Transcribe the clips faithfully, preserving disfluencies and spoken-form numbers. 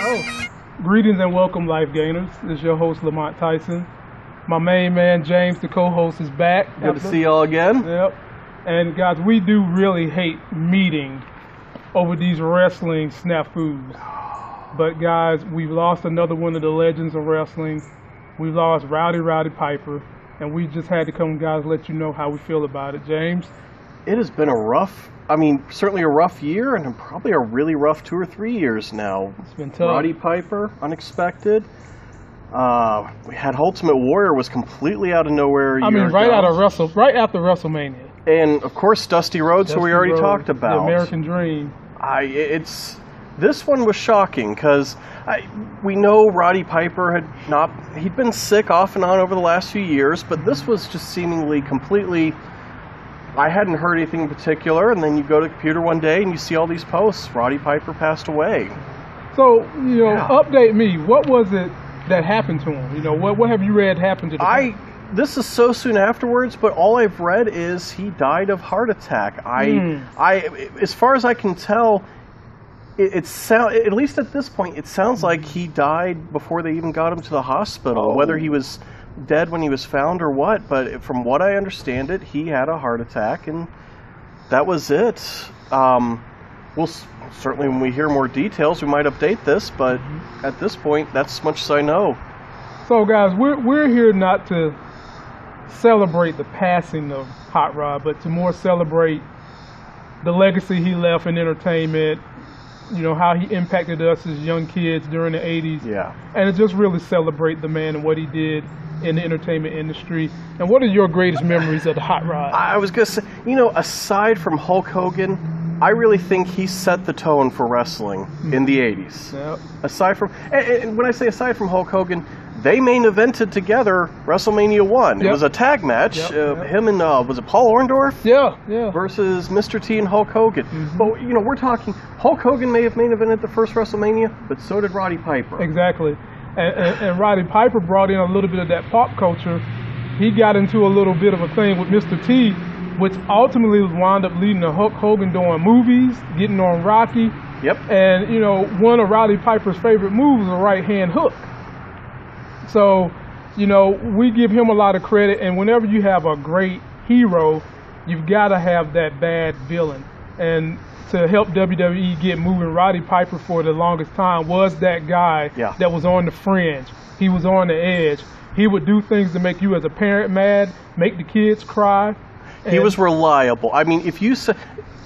So, greetings and welcome, Life Gainers. This is your host, Lamont Tyson. My main man, James, the co-host, is back. Good after. to see y'all again. Yep. And guys, we do really hate meeting over these wrestling snafus. But guys, we've lost another one of the legends of wrestling. We've lost Rowdy Roddy Piper. And we just had to come, guys, let you know how we feel about it. James? It has been a rough, I mean, certainly a rough year, and probably a really rough two or three years now. It's been tough. Roddy Piper, unexpected. Uh, we had Ultimate Warrior was completely out of nowhere. I mean, right out of Wrestle, right after WrestleMania. And of course, Dusty Rhodes, who we already talked about. The American Dream. I it's this one was shocking because I we know Roddy Piper had not he'd been sick off and on over the last few years, but this was just seemingly completely. I hadn't heard anything in particular, and then you go to the computer one day and you see all these posts. Roddy Piper passed away. So you know, yeah. Update me. What was it that happened to him? You know, what what have you read happened to the I. Point? This is so soon afterwards, but all I've read is he died of heart attack. I, mm. I, as far as I can tell, it, it sound at least at this point, it sounds like he died before they even got him to the hospital. Oh. Whether he was dead when he was found or what, but from what I understand it, he had a heart attack, and that was it. Um, we'll certainly, when we hear more details, we might update this, but mm-hmm. at this point, that's as much as I know. So, guys, we're we're here not to celebrate the passing of Hot Rod, but to more celebrate the legacy he left in entertainment, you know, how he impacted us as young kids during the eighties. Yeah. And to just really celebrate the man and what he did in the entertainment industry. And what are your greatest memories of the Hot Rod? I was going to say, you know, aside from Hulk Hogan, I really think he set the tone for wrestling mm-hmm. in the eighties. Yep. Aside from, and, and when I say aside from Hulk Hogan, they main evented together WrestleMania one. Yep. It was a tag match. Yep, uh, yep. Him and, uh, was it Paul Orndorff? Yeah, yeah. Versus Mister T and Hulk Hogan. Mm-hmm. But, you know, we're talking, Hulk Hogan may have main evented the first WrestleMania, but so did Roddy Piper. Exactly. And, and, and Roddy Piper brought in a little bit of that pop culture. He got into a little bit of a thing with Mister T, which ultimately wound up leading to Hulk Hogan doing movies, getting on Rocky. Yep. And, you know, one of Roddy Piper's favorite moves was a right-hand hook. So, you know, we give him a lot of credit, and whenever you have a great hero, you've got to have that bad villain. And to help W W E get moving, Roddy Piper for the longest time was that guy yeah. that was on the fringe. He was on the edge. He would do things to make you as a parent mad, make the kids cry. He was reliable. I mean, if you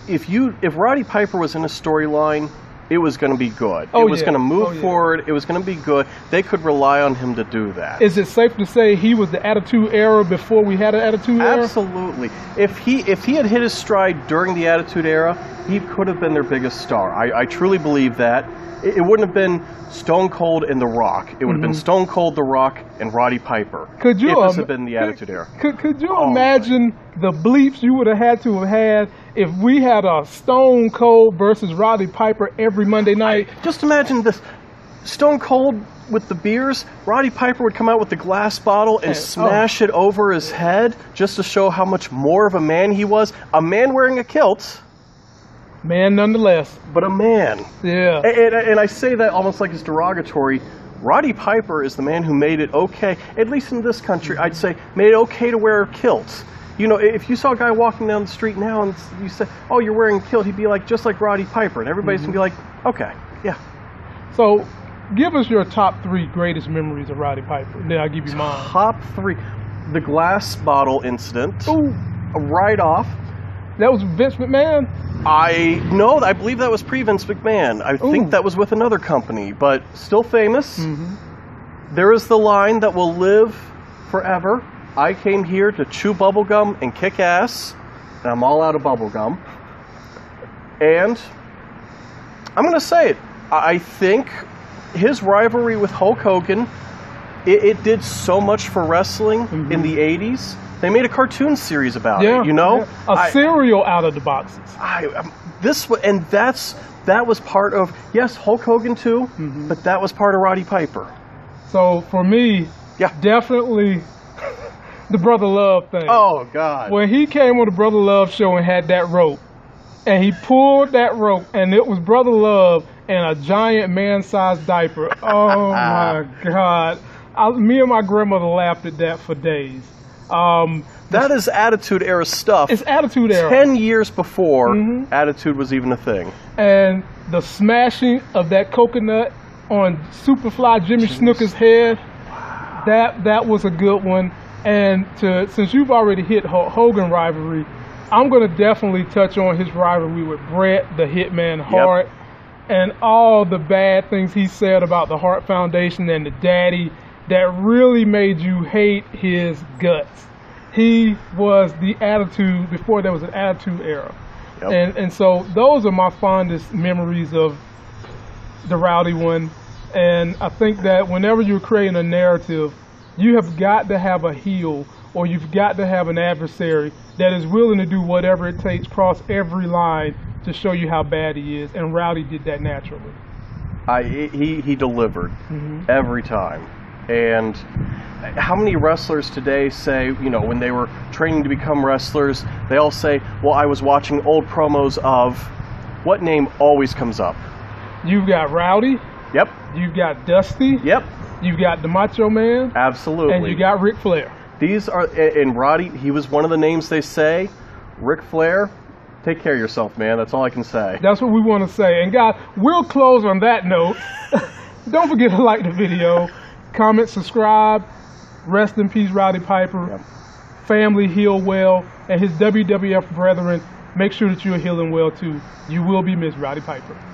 if you if Roddy Piper was in a storyline, it was going to be good. Oh, it was yeah. going to move oh, yeah. forward. It was going to be good. They could rely on him to do that. Is it safe to say he was the Attitude Era before we had an Attitude Era? Absolutely. If he if he had hit his stride during the Attitude Era, he could have been their biggest star. I, I truly believe that. It, it wouldn't have been Stone Cold and The Rock. It would mm-hmm. have been Stone Cold, The Rock, and Roddy Piper. Could you? If this um, had been the Attitude could, Era. Could, could you oh, imagine my. the bleeps you would have had to have had if we had a Stone Cold versus Roddy Piper every Monday night? I, just imagine this. Stone Cold with the beers, Roddy Piper would come out with the glass bottle and hey, smash oh. it over his head just to show how much more of a man he was. A man wearing a kilt. Man nonetheless. But a man. Yeah. And, and, and I say that almost like it's derogatory. Roddy Piper is the man who made it okay, at least in this country, I'd say, made it okay to wear kilts. You know, if you saw a guy walking down the street now and you said, oh, you're wearing a kilt, he'd be like, just like Roddy Piper. And everybody's mm-hmm. going to be like, okay, yeah. So give us your top three greatest memories of Roddy Piper. Then I'll give you mine. Top three. The glass bottle incident. Ooh. Right off. That was Vince McMahon? I No, I believe that was pre-Vince McMahon. I Ooh. think that was with another company, but still famous. Mm-hmm. There is the line that will live forever. I came here to chew bubblegum and kick ass, and I'm all out of bubblegum. And I'm going to say it. I think his rivalry with Hulk Hogan, it, it did so much for wrestling mm-hmm. in the eighties. They made a cartoon series about yeah, it, you know? Yeah. A I, cereal out of the boxes. I, um, this And that's that was part of, yes, Hulk Hogan too, mm-hmm. but that was part of Roddy Piper. So for me, yeah. definitely... the Brother Love thing. Oh, God. When he came on the Brother Love show and had that rope, and he pulled that rope, and it was Brother Love and a giant man-sized diaper. Oh, my God. I, me and my grandmother laughed at that for days. Um, that is Attitude Era stuff. It's Attitude Era. Ten years before mm-hmm. Attitude was even a thing. And the smashing of that coconut on Superfly Jimmy Jeez. Snooker's head, wow. that that was a good one. And to, since you've already hit Hulk Hogan rivalry, I'm going to definitely touch on his rivalry with Brett, the Hitman Hart, yep. and all the bad things he said about the Hart Foundation and the daddy that really made you hate his guts. He was the Attitude before there was an Attitude Era. Yep. And and so those are my fondest memories of the Rowdy one. And I think that whenever you're creating a narrative, you have got to have a heel, or you've got to have an adversary that is willing to do whatever it takes, cross every line to show you how bad he is. And Rowdy did that naturally. I he he delivered mm-hmm. every time. And how many wrestlers today say, you know, when they were training to become wrestlers, they all say, well, I was watching old promos of what name always comes up? You've got Rowdy. Yep. You've got Dusty. Yep. You've got the Macho Man. Absolutely. And you got Ric Flair. These are, and Roddy, he was one of the names they say. Ric Flair, take care of yourself, man. That's all I can say. That's what we want to say. And guys, we'll close on that note. Don't forget to like the video. Comment, subscribe. Rest in peace, Roddy Piper. Yep. Family, heal well. And his W W F brethren, make sure that you are healing well, too. You will be missed, Roddy Piper.